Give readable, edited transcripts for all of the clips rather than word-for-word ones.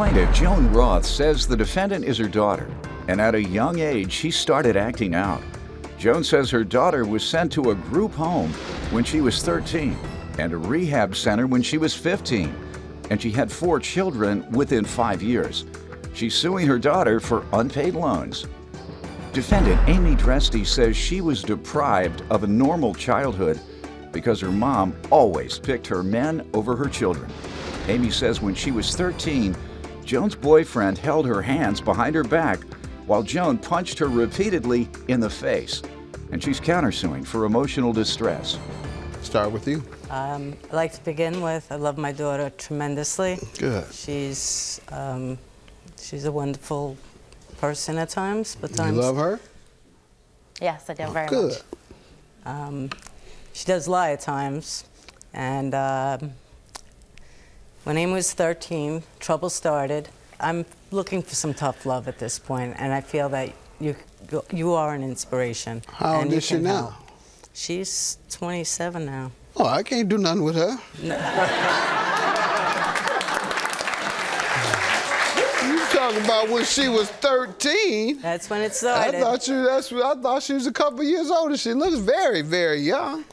plaintiff, Joan Roth, says the defendant is her daughter, and at a young age, she started acting out. Joan says her daughter was sent to a group home when she was 13 and a rehab center when she was 15, and she had 4 children within 5 years. She's suing her daughter for unpaid loans. Defendant Amy Dresti says she was deprived of a normal childhood because her mom always picked her men over her children. Amy says when she was 13, Joan's boyfriend held her hands behind her back while Joan punched her repeatedly in the face, and she's countersuing for emotional distress. Start with you. I'd like to begin with, I love my daughter tremendously. Good. She's a wonderful person at times, but times. You love her? Yes, I do, very good. Much. She does lie at times, and when Amy was 13, trouble started. I'm looking for some tough love at this point, and I feel that you are an inspiration. How old is she now? Help. She's 27 now. Oh, I can't do nothing with her. No. About when she was 13. That's when it started. I thought she was a couple years older. She looks very, very young.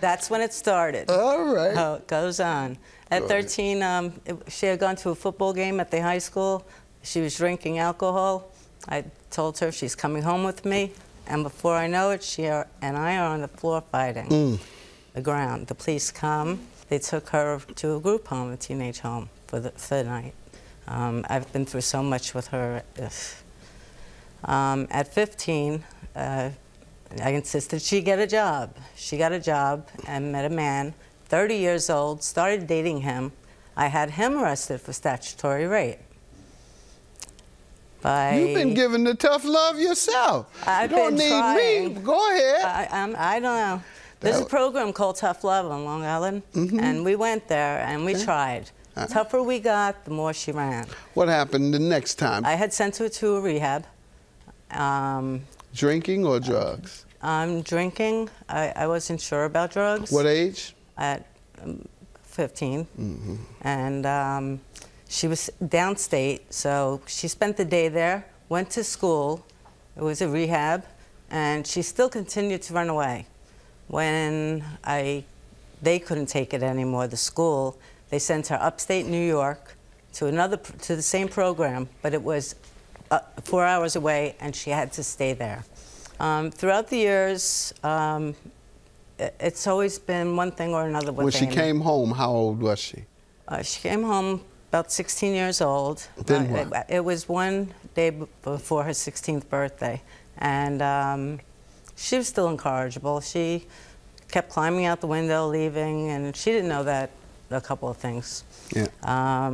That's when it started. All right. Oh, it goes on. At 13, she had gone to a football game at the high school. She was drinking alcohol. I told her she's coming home with me, and before I know it, she and I are on the floor fighting. The ground. The police come. They took her to a group home, a teenage home, for the night. I've been through so much with her. At 15, I insisted she get a job. She got a job and met a man, 30 years old, started dating him. I had him arrested for statutory rape. You've been giving the tough love yourself. You don't need me. Go ahead. I don't know. There's a program called Tough Love on Long Island, and we went there and we tried. The tougher we got, the more she ran. What happened the next time? I had sent her to a rehab. Drinking or drugs? Drinking. I wasn't sure about drugs. What age? At 15. And she was downstate, so she spent the day there, went to school. It was a rehab, and she still continued to run away. When they couldn't take it anymore, the school, they sent her upstate New York to the same program, but it was 4 hours away, and she had to stay there. Throughout the years, it's always been one thing or another with Amy. When she came home, how old was she? She came home about 16 years old. Then what? It was one day before her 16th birthday, and she was still incorrigible. She kept climbing out the window, leaving, and she didn't know that. A couple of things. Yeah.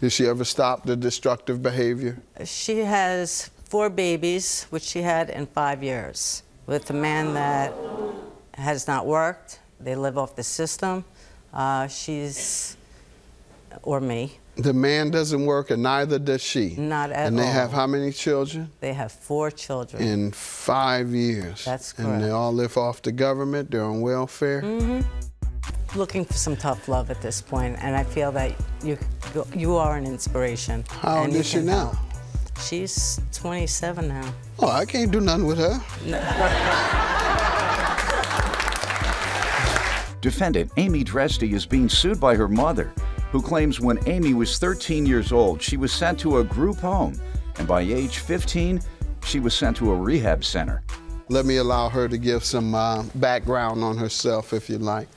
Did she ever stop the destructive behavior? She has 4 babies, which she had in 5 years, with a man that has not worked. They live off the system. Or me. The man doesn't work, and neither does she. Not at all. And they have how many children? They have 4 children. In 5 years. That's correct. And they all live off the government. They're on welfare. Looking for some tough love at this point, and I feel that you are an inspiration. How old is she now? She's 27 now. Oh, I can't do nothing with her. No. Defendant Amy Dresti is being sued by her mother, who claims when Amy was 13 years old, she was sent to a group home, and by age 15, she was sent to a rehab center. Let me allow her to give some background on herself, if you like.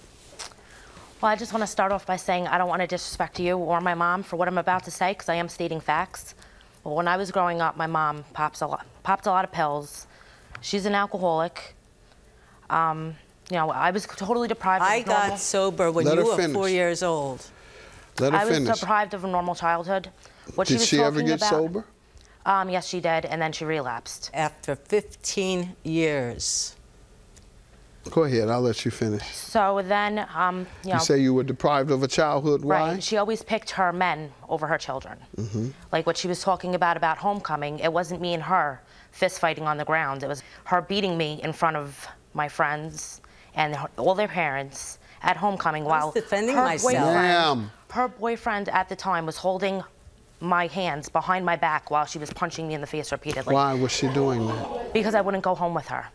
Well, I just want to start off by saying I don't want to disrespect you or my mom for what I'm about to say, because I am stating facts. Well, when I was growing up, my mom popped a lot of pills. She's an alcoholic. You know, I was totally deprived. I got sober when you were 4 years old. Let her finish. I was deprived of a normal childhood. Did she ever get sober? Yes, she did, and then she relapsed. After 15 years. Go ahead, I'll let you finish. So then, you say you were deprived of a childhood, why? Right, she always picked her men over her children. Like what she was talking about homecoming, it wasn't me and her fist fighting on the ground. It was her beating me in front of my friends and all their parents at homecoming, while defending myself. Her boyfriend at the time was holding my hands behind my back while she was punching me in the face repeatedly. Why was she doing that? Because I wouldn't go home with her.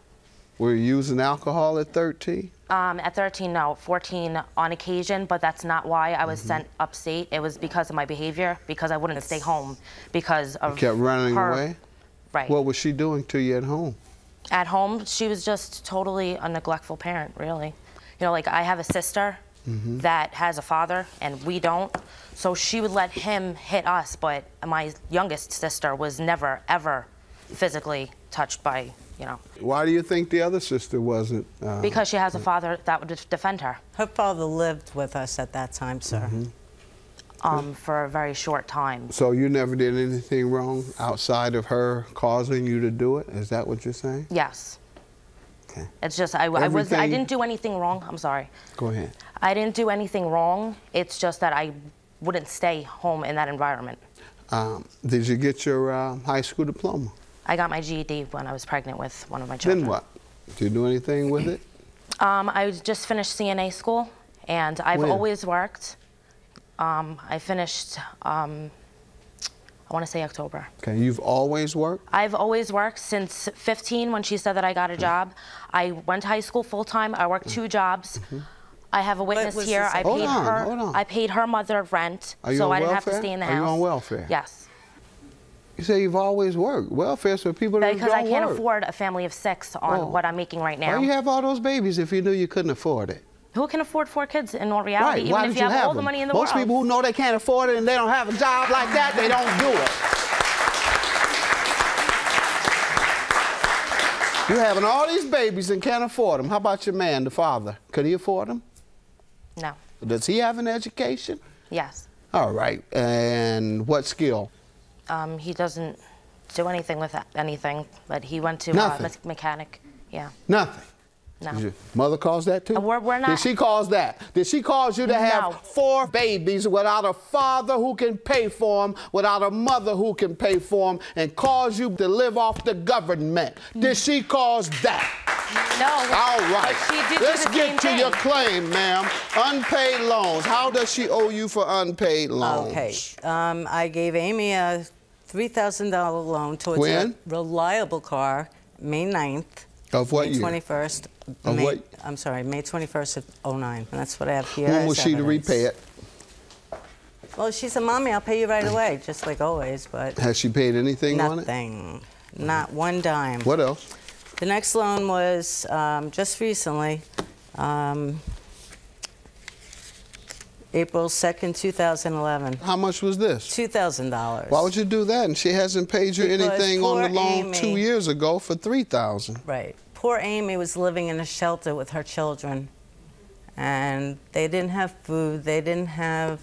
Were you using alcohol at 13? At 13, no. 14 on occasion, but that's not why I was sent upstate. It was because of my behavior, because I wouldn't stay home because of her. You kept running away? Right. What was she doing to you at home? At home, she was just totally a neglectful parent, really. You know, like I have a sister that has a father, and we don't. So she would let him hit us, but my youngest sister was never, ever physically touched by, you know. Why do you think the other sister wasn't? Because she has a father that would defend her. Her father lived with us at that time, sir. For a very short time. So you never did anything wrong outside of her causing you to do it? Is that what you're saying? Yes. Okay. It's just, I didn't do anything wrong. I'm sorry. Go ahead. I didn't do anything wrong. It's just that I wouldn't stay home in that environment. Did you get your high school diploma? I got my GED when I was pregnant with one of my children. Then what? Did you do anything with it? I just finished CNA school, and I've always worked. I finished, I want to say October. Okay, you've always worked? I've always worked since 15 when she said that I got a job. I went to high school full-time. I worked two jobs. I have a witness here. I paid I paid her mother rent, so I didn't have to stay in the house. Are you on welfare? Yes. You say you've always worked. Welfare's for people that don't work. Because I can't afford a family of 6 on what I'm making right now. Why do you have all those babies if you knew you couldn't afford it? Who can afford 4 kids in all reality, even if you have all the money in the world? Most people who know they can't afford it and they don't have a job like that, they don't do it. You're having all these babies and can't afford them. How about your man, the father? Could he afford them? No. Does he have an education? Yes. All right. And what skill? He doesn't do anything with anything, but he went to mechanic. Yeah. Nothing. No. Did your mother cause that too? We're not. Did she cause that? Did she cause you to have 4 babies without a father who can pay for them, without a mother who can pay for them, and cause you to live off the government? Did she cause that? No. All right. She did. Let's get to your claim, ma'am. Unpaid loans. How does she owe you for unpaid loans? Okay. I gave Amy a $3,000 loan towards a reliable car, May 9th. Of what year? May 21st. Of what? I'm sorry, May 21st of 09. And that's what I have here. When was she to repay it? Well, she said, Mommy, I'll pay you right away, just like always, but... Has she paid anything on it? Nothing. Not one dime. What else? The next loan was just recently, April 2nd, 2011. How much was this? $2,000. Why would you do that? And she hasn't paid you anything on the loan Amy, 2 years ago for $3,000. Right. Poor Amy was living in a shelter with her children, and they didn't have food, they didn't have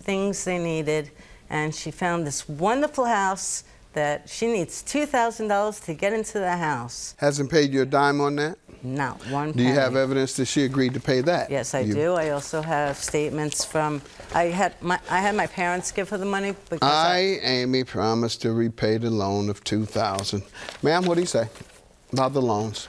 things they needed, and she found this wonderful house that she needs $2,000 to get into the house. Hasn't paid you a dime on that? Not one. Do you have evidence that she agreed to pay that? Yes, I do. I also have statements from. I had my parents give her the money because Amy promised to repay the loan of $2,000. Ma'am, what do you say about the loans?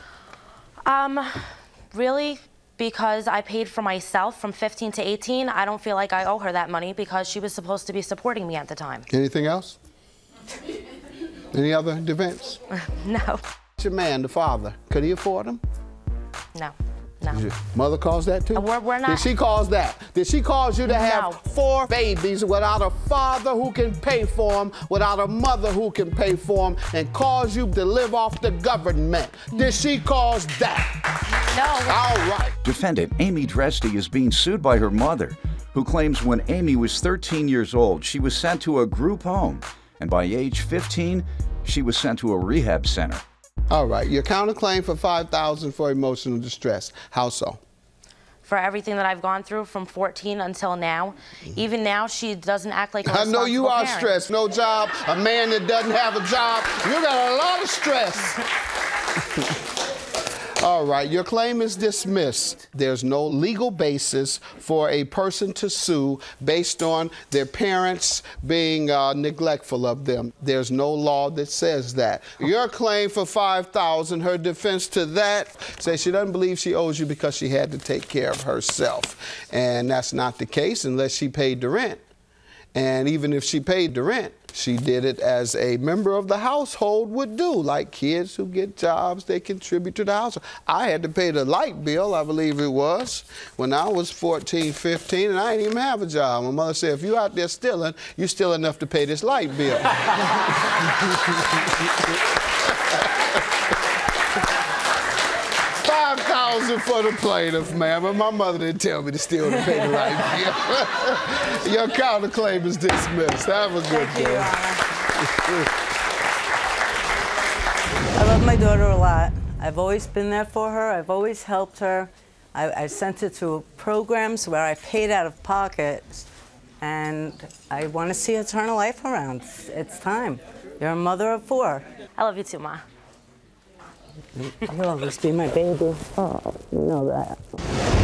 Really, because I paid for myself from 15 to 18. I don't feel like I owe her that money because she was supposed to be supporting me at the time. Anything else? Any other defense? No. Your man, the father, could he afford him? No. No. Did your mother cause that too? We're not. Did she cause that? Did she cause you to have 4 babies without a father who can pay for them, without a mother who can pay for them, and cause you to live off the government? Did she cause that? No. All right. Defendant Amy Dresti is being sued by her mother, who claims when Amy was 13 years old, she was sent to a group home, and by age 15, she was sent to a rehab center. All right, your counterclaim for $5,000 for emotional distress. How so? For everything that I've gone through from 14 until now, even now she doesn't act like a responsible parent. I know you are stressed. No job, a man that doesn't have a job. You got a lot of stress. All right, your claim is dismissed. There's no legal basis for a person to sue based on their parents being neglectful of them. There's no law that says that. Your claim for $5,000, her defense to that says she doesn't believe she owes you because she had to take care of herself. And that's not the case unless she paid the rent. And even if she paid the rent, she did it as a member of the household would do, like kids who get jobs, they contribute to the household. I had to pay the light bill, I believe it was, when I was 14, 15, and I didn't even have a job. My mother said, if you're out there stealing, you're still enough to pay this light bill. $5,000 for the plaintiff, ma'am, but my mother didn't tell me to steal to pay the light bill. Your counterclaim is dismissed. Have a good day. I love my daughter a lot. I've always been there for her. I've always helped her. I sent her to programs where I paid out of pocket, and I want to see her turn her life around. It's time. You're a mother of four. I love you too, Ma. You'll always be my baby. Oh, you know that.